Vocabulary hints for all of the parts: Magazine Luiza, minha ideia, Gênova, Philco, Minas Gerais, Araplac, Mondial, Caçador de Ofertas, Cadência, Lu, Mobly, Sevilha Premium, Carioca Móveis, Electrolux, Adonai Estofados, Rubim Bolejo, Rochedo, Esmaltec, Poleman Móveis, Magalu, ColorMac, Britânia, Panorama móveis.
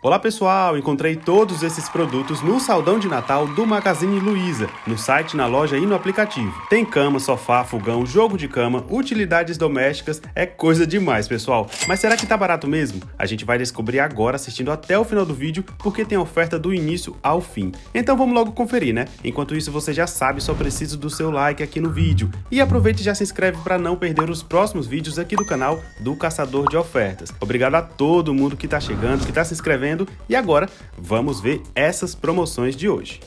Olá pessoal, encontrei todos esses produtos no saldão de Natal do Magazine Luiza, no site, na loja e no aplicativo. Tem cama, sofá, fogão, jogo de cama, utilidades domésticas, é coisa demais pessoal. Mas será que tá barato mesmo? A gente vai descobrir agora assistindo até o final do vídeo, porque tem oferta do início ao fim. Então vamos logo conferir, né? Enquanto isso você já sabe, só preciso do seu like aqui no vídeo. E aproveite e já se inscreve para não perder os próximos vídeos aqui do canal do Caçador de Ofertas. Obrigado a todo mundo que tá chegando, que tá se inscrevendo. E agora, vamos ver essas promoções de hoje.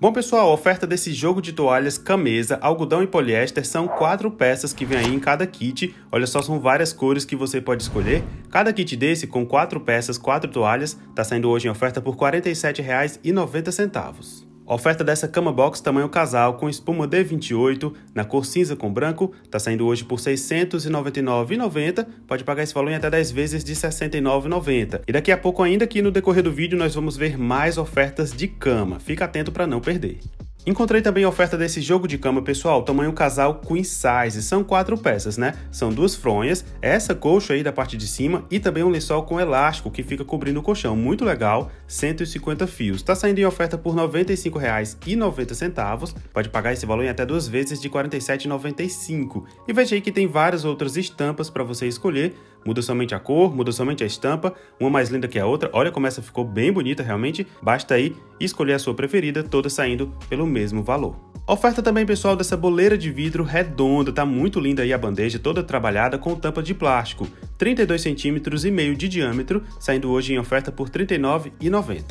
Bom pessoal, a oferta desse jogo de toalhas, camisa, algodão e poliéster são 4 peças que vem aí em cada kit. Olha só, são várias cores que você pode escolher. Cada kit desse com 4 peças, 4 toalhas, tá saindo hoje em oferta por R$ 47,90. A oferta dessa cama box tamanho casal com espuma D28 na cor cinza com branco está saindo hoje por R$ 699,90, pode pagar esse valor em até 10 vezes de R$ 69,90. E daqui a pouco, ainda aqui no decorrer do vídeo, nós vamos ver mais ofertas de cama, fica atento para não perder. Encontrei também a oferta desse jogo de cama, pessoal, tamanho casal queen size, são 4 peças, né? São 2 fronhas, essa colcha aí da parte de cima e também um lençol com elástico que fica cobrindo o colchão, muito legal, 150 fios. Tá saindo em oferta por R$ 95,90, pode pagar esse valor em até 2 vezes de R$ 47,95. E veja aí que tem várias outras estampas para você escolher, muda somente a cor, muda somente a estampa, uma mais linda que a outra, olha como essa ficou bem bonita realmente, basta aí escolher a sua preferida, toda saindo pelo mesmo valor. Oferta também, pessoal, dessa boleira de vidro redonda, tá muito linda aí a bandeja, toda trabalhada com tampa de plástico, 32,5 cm de diâmetro, saindo hoje em oferta por R$ 39,90.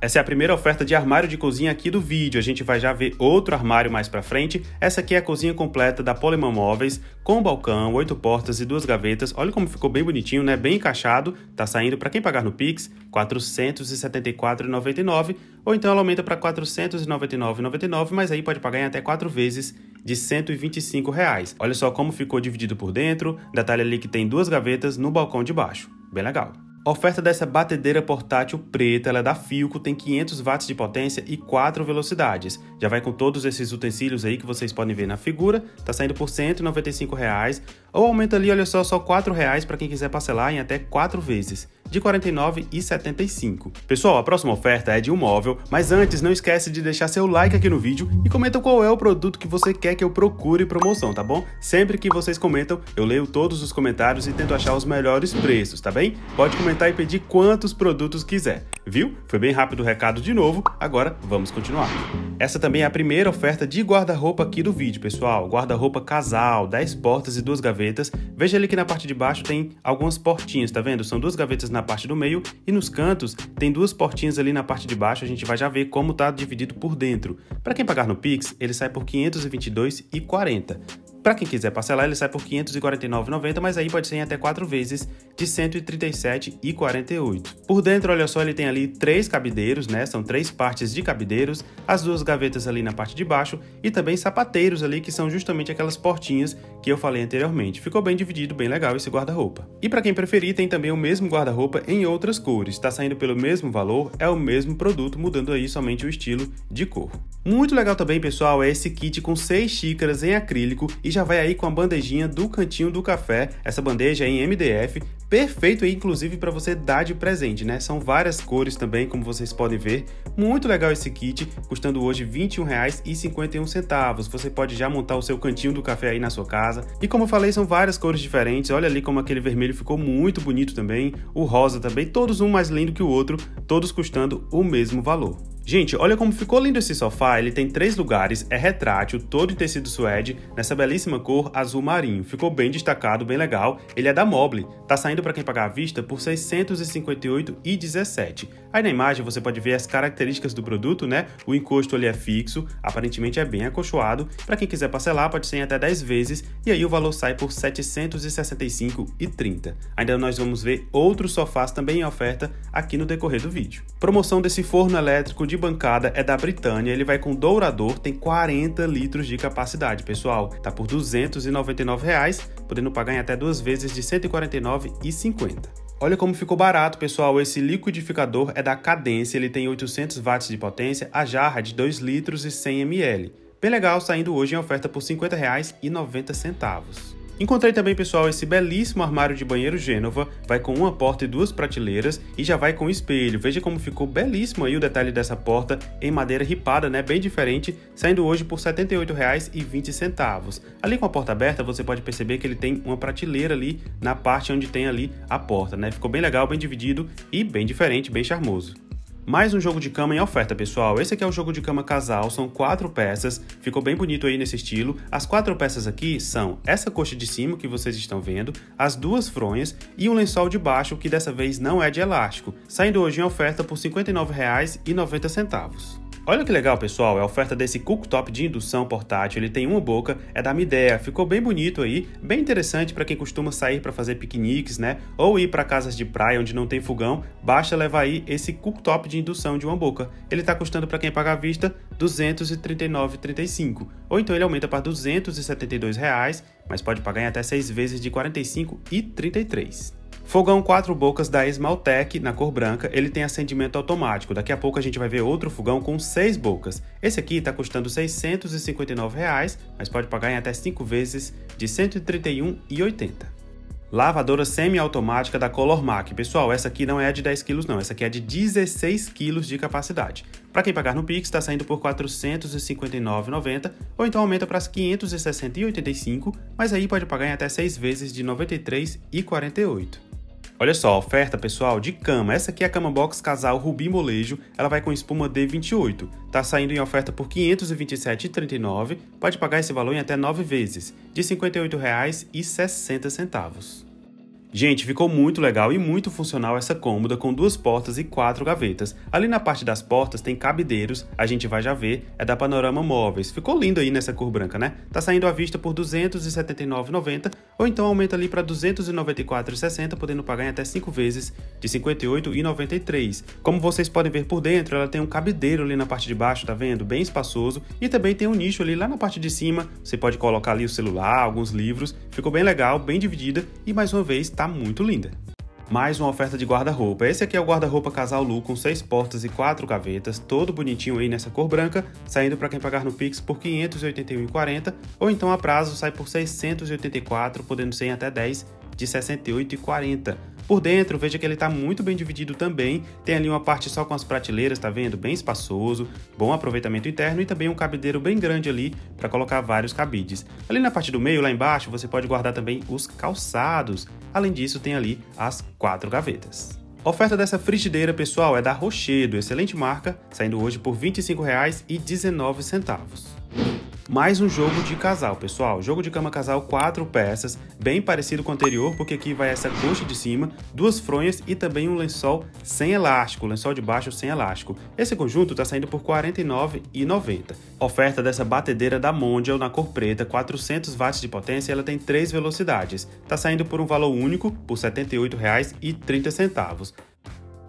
Essa é a primeira oferta de armário de cozinha aqui do vídeo, a gente vai já ver outro armário mais pra frente. Essa aqui é a cozinha completa da Poleman Móveis, com balcão, 8 portas e 2 gavetas. Olha como ficou bem bonitinho, né? Bem encaixado. Tá saindo, pra quem pagar no Pix, R$ 474,99, ou então ela aumenta pra R$ 499,99, mas aí pode pagar em até 4 vezes de R$ 125,00. Olha só como ficou dividido por dentro, detalhe ali que tem 2 gavetas no balcão de baixo. Bem legal. A oferta dessa batedeira portátil preta, ela é da Philco, tem 500 watts de potência e 4 velocidades. Já vai com todos esses utensílios aí que vocês podem ver na figura, tá saindo por R$ 195,00, ou aumenta ali, olha só, R$ 4,00 para quem quiser parcelar em até 4 vezes, de R$ 49,75. Pessoal, a próxima oferta é de um móvel, mas antes não esquece de deixar seu like aqui no vídeo e comenta qual é o produto que você quer que eu procure promoção, tá bom? Sempre que vocês comentam, eu leio todos os comentários e tento achar os melhores preços, tá bem? Pode comentar e pedir quantos produtos quiser, viu? Foi bem rápido o recado de novo, agora vamos continuar. Essa também é a primeira oferta de guarda-roupa aqui do vídeo, pessoal. Guarda-roupa casal, 10 portas e 2 gavetas. Veja ali que na parte de baixo tem algumas portinhas, tá vendo? São 2 gavetas na parte do meio e nos cantos tem 2 portinhas ali na parte de baixo, a gente vai já ver como tá dividido por dentro. Para quem pagar no Pix, ele sai por R$ 522,40. Para quem quiser parcelar, ele sai por R$ 549,90, mas aí pode ser em até 4 vezes de R$ 137,48. Por dentro, olha só, ele tem ali 3 cabideiros, né? São 3 partes de cabideiros, as 2 gavetas ali na parte de baixo e também sapateiros ali, que são justamente aquelas portinhas que eu falei anteriormente. Ficou bem dividido, bem legal esse guarda-roupa. E para quem preferir, tem também o mesmo guarda-roupa em outras cores. Está saindo pelo mesmo valor, é o mesmo produto, mudando aí somente o estilo de cor. Muito legal também, pessoal, é esse kit com 6 xícaras em acrílico e já vai aí com a bandejinha do cantinho do café, essa bandeja é em MDF, perfeito aí inclusive para você dar de presente, né? São várias cores também, como vocês podem ver, muito legal esse kit, custando hoje R$ 21,51, você pode já montar o seu cantinho do café aí na sua casa, e como eu falei, são várias cores diferentes, olha ali como aquele vermelho ficou muito bonito também, o rosa também, todos um mais lindo que o outro, todos custando o mesmo valor. Gente, olha como ficou lindo esse sofá, ele tem 3 lugares, é retrátil, todo em tecido suede, nessa belíssima cor azul marinho. Ficou bem destacado, bem legal, ele é da Mobly, tá saindo para quem pagar à vista por R$ 658,17. Aí na imagem você pode ver as características do produto, né? O encosto ali é fixo, aparentemente é bem acolchoado, para quem quiser parcelar pode ser em até 10 vezes, e aí o valor sai por R$ 765,30. Ainda nós vamos ver outros sofás também em oferta aqui no decorrer do vídeo. Promoção desse forno elétrico de bancada é da Britânia, ele vai com dourador, tem 40 litros de capacidade, pessoal, tá por R$ 299,00, podendo pagar em até 2 vezes de R$ 149,50. Olha como ficou barato, pessoal, esse liquidificador é da Cadência, ele tem 800 watts de potência, a jarra de 2 litros e 100 ml. Bem legal, saindo hoje em oferta por R$ 50,90. Encontrei também, pessoal, esse belíssimo armário de banheiro Gênova, vai com uma porta e duas prateleiras e já vai com espelho. Veja como ficou belíssimo aí o detalhe dessa porta em madeira ripada, né, bem diferente, saindo hoje por R$ 78,20. Ali com a porta aberta, você pode perceber que ele tem uma prateleira ali na parte onde tem ali a porta, né? Ficou bem legal, bem dividido e bem diferente, bem charmoso. Mais um jogo de cama em oferta, pessoal. Esse aqui é o jogo de cama casal, são 4 peças, ficou bem bonito aí nesse estilo. As 4 peças aqui são essa coxa de cima que vocês estão vendo, as 2 fronhas e um lençol de baixo que dessa vez não é de elástico, saindo hoje em oferta por R$ 59,90. Olha que legal, pessoal, é a oferta desse cooktop de indução portátil, ele tem uma boca, é da minha ideia, ficou bem bonito aí, bem interessante para quem costuma sair para fazer piqueniques, né, ou ir para casas de praia onde não tem fogão, basta levar aí esse cooktop de indução de uma boca. Ele tá custando, para quem pagar à vista, R$ 239,35, ou então ele aumenta para R$ 272,00, mas pode pagar em até 6 vezes de R$ 45,33. Fogão 4 bocas da Esmaltec, na cor branca, ele tem acendimento automático. Daqui a pouco a gente vai ver outro fogão com 6 bocas. Esse aqui está custando R$ 659,00, mas pode pagar em até 5 vezes de R$ 131,80. Lavadora semiautomática da ColorMac. Pessoal, essa aqui não é de 10 kg não, essa aqui é de 16 kg de capacidade. Para quem pagar no Pix, está saindo por R$ 459,90, ou então aumenta para as 560,85, mas aí pode pagar em até 6 vezes de R$ 93,48. Olha só, a oferta, pessoal, de cama. Essa aqui é a cama box casal Rubim Bolejo, ela vai com espuma D28. Tá saindo em oferta por R$ 527,39, pode pagar esse valor em até 9 vezes, de R$ 58,60. Gente, ficou muito legal e muito funcional essa cômoda com 2 portas e 4 gavetas. Ali na parte das portas tem cabideiros, a gente vai já ver, é da Panorama Móveis. Ficou lindo aí nessa cor branca, né? Tá saindo à vista por R$ 279,90, ou então aumenta ali para R$ 294,60, podendo pagar em até 5 vezes de R$ 58,93. Como vocês podem ver por dentro, ela tem um cabideiro ali na parte de baixo, tá vendo? Bem espaçoso, e também tem um nicho ali lá na parte de cima, você pode colocar ali o celular, alguns livros. Ficou bem legal, bem dividida e, mais uma vez, tá muito linda. Mais uma oferta de guarda-roupa. Esse aqui é o guarda-roupa casal Lu com 6 portas e 4 gavetas, todo bonitinho aí nessa cor branca, saindo para quem pagar no Pix por R$ 581,40, ou então a prazo sai por R$ 684, podendo ser em até 10 de R$ 68,40. Por dentro, veja que ele tá muito bem dividido também, tem ali uma parte só com as prateleiras, tá vendo? Bem espaçoso, bom aproveitamento interno e também um cabideiro bem grande ali para colocar vários cabides. Ali na parte do meio, lá embaixo, você pode guardar também os calçados. Além disso, tem ali as 4 gavetas. A oferta dessa frigideira, pessoal, é da Rochedo, excelente marca, saindo hoje por R$ 25,19. Mais um jogo de casal, pessoal. Jogo de cama casal 4 peças, bem parecido com o anterior, porque aqui vai essa coxa de cima, 2 fronhas e também um lençol sem elástico, lençol de baixo sem elástico. Esse conjunto está saindo por R$ 49,90. Oferta dessa batedeira da Mondial na cor preta, 400 watts de potência, ela tem 3 velocidades. Está saindo por um valor único, por R$ 78,30.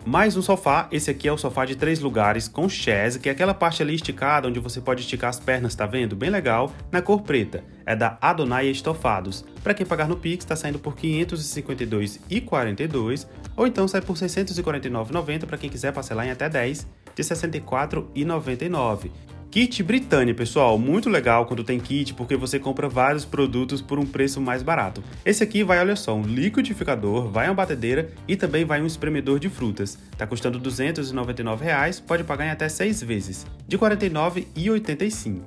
Mais um sofá, esse aqui é o sofá de 3 lugares com chaise, que é aquela parte ali esticada onde você pode esticar as pernas, tá vendo? Bem legal, na cor preta, é da Adonai Estofados. Para quem pagar no Pix, tá saindo por R$ 552,42, ou então sai por R$ 649,90 para quem quiser parcelar em até 10, de R$ 64,99. Kit Britânia, pessoal, muito legal quando tem kit, porque você compra vários produtos por um preço mais barato. Esse aqui vai, olha só, um liquidificador, vai uma batedeira e também vai um espremedor de frutas. Tá custando R$ 299,00, pode pagar em até 6 vezes, de R$ 49,85.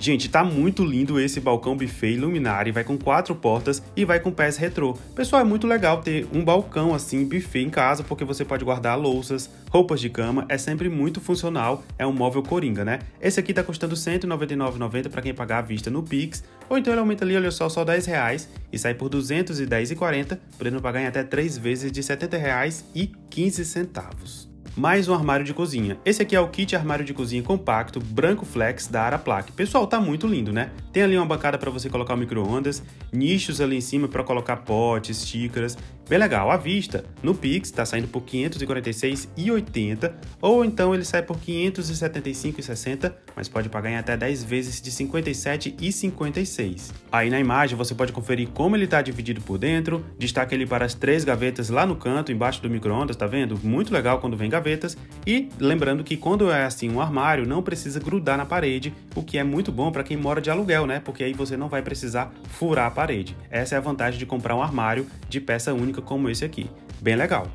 Gente, tá muito lindo esse balcão buffet e luminária, vai com 4 portas e vai com pés retrô. Pessoal, é muito legal ter um balcão assim, buffet em casa, porque você pode guardar louças, roupas de cama, é sempre muito funcional, é um móvel coringa, né? Esse aqui tá custando R$ 199,90 para quem pagar à vista no Pix, ou então ele aumenta ali, olha só, só R$ 10,00 e sai por R$ 210,40, podendo pagar em até 3 vezes de R$ 70,15. Mais um armário de cozinha. Esse aqui é o kit armário de cozinha compacto branco flex da Araplac. Pessoal, tá muito lindo, né? Tem ali uma bancada para você colocar o micro-ondas, nichos ali em cima para colocar potes, xícaras. Bem legal. À vista, no Pix, tá saindo por R$ 546,80, ou então ele sai por R$ 575,60, mas pode pagar em até 10 vezes de R$ 57,56. Aí na imagem você pode conferir como ele está dividido por dentro, destaque ele para as 3 gavetas lá no canto, embaixo do micro-ondas, tá vendo? Muito legal quando vem gavetas. E lembrando que quando é assim um armário, não precisa grudar na parede, o que é muito bom para quem mora de aluguel, né? Porque aí você não vai precisar furar a parede. Essa é a vantagem de comprar um armário de peça única como esse aqui. Bem legal.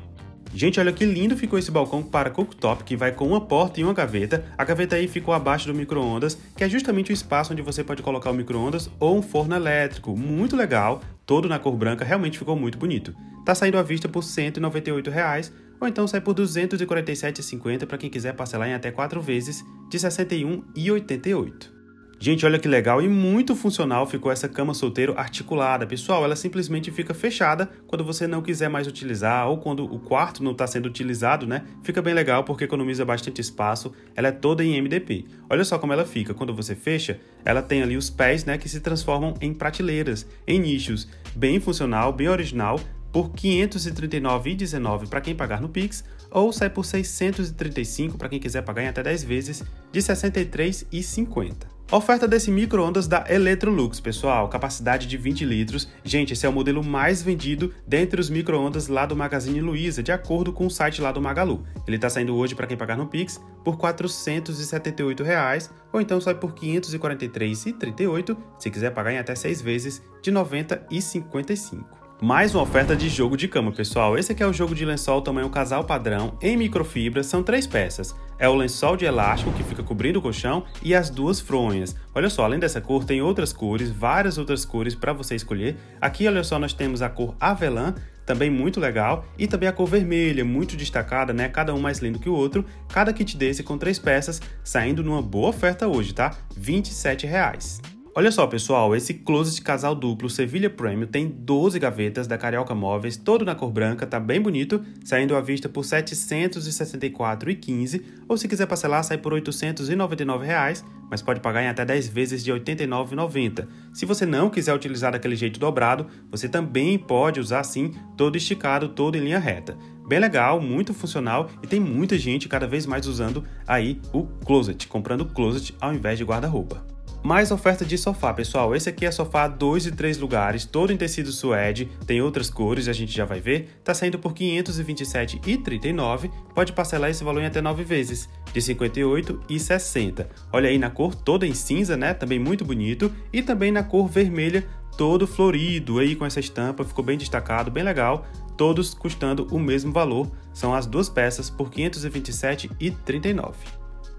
Gente, olha que lindo ficou esse balcão para cooktop, que vai com uma porta e uma gaveta. A gaveta aí ficou abaixo do micro-ondas, que é justamente o espaço onde você pode colocar o micro-ondas ou um forno elétrico. Muito legal, todo na cor branca, realmente ficou muito bonito. Tá saindo à vista por R$ 198,00, ou então sai por R$ 247,50 para quem quiser parcelar em até 4 vezes de R$ 61,88. Gente, olha que legal e muito funcional ficou essa cama solteiro articulada. Pessoal, ela simplesmente fica fechada quando você não quiser mais utilizar ou quando o quarto não está sendo utilizado, né? Fica bem legal porque economiza bastante espaço. Ela é toda em MDP. Olha só como ela fica. Quando você fecha, ela tem ali os pés, né, que se transformam em prateleiras, em nichos. Bem funcional, bem original, por R$ 539,19 para quem pagar no Pix, ou sai por R$ 635 para quem quiser pagar em até 10 vezes de R$ 63,50. Oferta desse micro-ondas da Electrolux, pessoal, capacidade de 20 litros. Gente, esse é o modelo mais vendido dentre os micro-ondas lá do Magazine Luiza, de acordo com o site lá do Magalu. Ele está saindo hoje para quem pagar no Pix por R$ 478,00, ou então sai por R$ 543,38, se quiser pagar em até 6 vezes de R$ 90,55. Mais uma oferta de jogo de cama, pessoal. Esse aqui é o jogo de lençol tamanho casal padrão em microfibra, são 3 peças. É o lençol de elástico que fica cobrindo o colchão e as 2 fronhas. Olha só, além dessa cor tem outras cores, várias outras cores para você escolher. Aqui, olha só, nós temos a cor avelã, também muito legal, e também a cor vermelha, muito destacada, né? Cada um mais lindo que o outro. Cada kit desse com 3 peças, saindo numa boa oferta hoje, tá? R$ 27,00. Olha só, pessoal, esse closet casal duplo Sevilha Premium tem 12 gavetas da Carioca Móveis, todo na cor branca, tá bem bonito, saindo à vista por R$ 764,15, ou se quiser parcelar, sai por R$ 899,00, mas pode pagar em até 10 vezes de R$ 89,90. Se você não quiser utilizar daquele jeito dobrado, você também pode usar sim, todo esticado, todo em linha reta. Bem legal, muito funcional e tem muita gente cada vez mais usando aí o closet, comprando closet ao invés de guarda-roupa. Mais oferta de sofá, pessoal. Esse aqui é sofá 2 e 3 lugares, todo em tecido suede, tem outras cores, a gente já vai ver. Tá saindo por R$ 527,39, pode parcelar esse valor em até 9 vezes, de R$ 58,60. Olha aí na cor toda em cinza, né? Também muito bonito. E também na cor vermelha, todo florido aí com essa estampa, ficou bem destacado, bem legal. Todos custando o mesmo valor, são as 2 peças por R$ 527,39.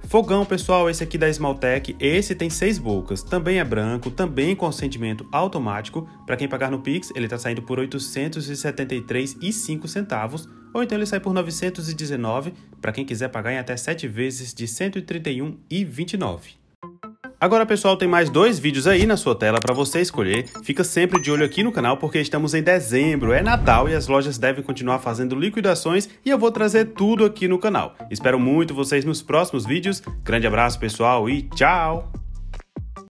Fogão, pessoal, esse aqui da Esmaltec, esse tem 6 bocas, também é branco, também com acendimento automático. Para quem pagar no Pix, ele está saindo por R$ 873,05, ou então ele sai por R$ 919, para quem quiser pagar em até 7 vezes de R$ 131,29. Agora, pessoal, tem mais 2 vídeos aí na sua tela para você escolher. Fica sempre de olho aqui no canal porque estamos em dezembro, é Natal e as lojas devem continuar fazendo liquidações e eu vou trazer tudo aqui no canal. Espero muito vocês nos próximos vídeos. Grande abraço, pessoal, e tchau!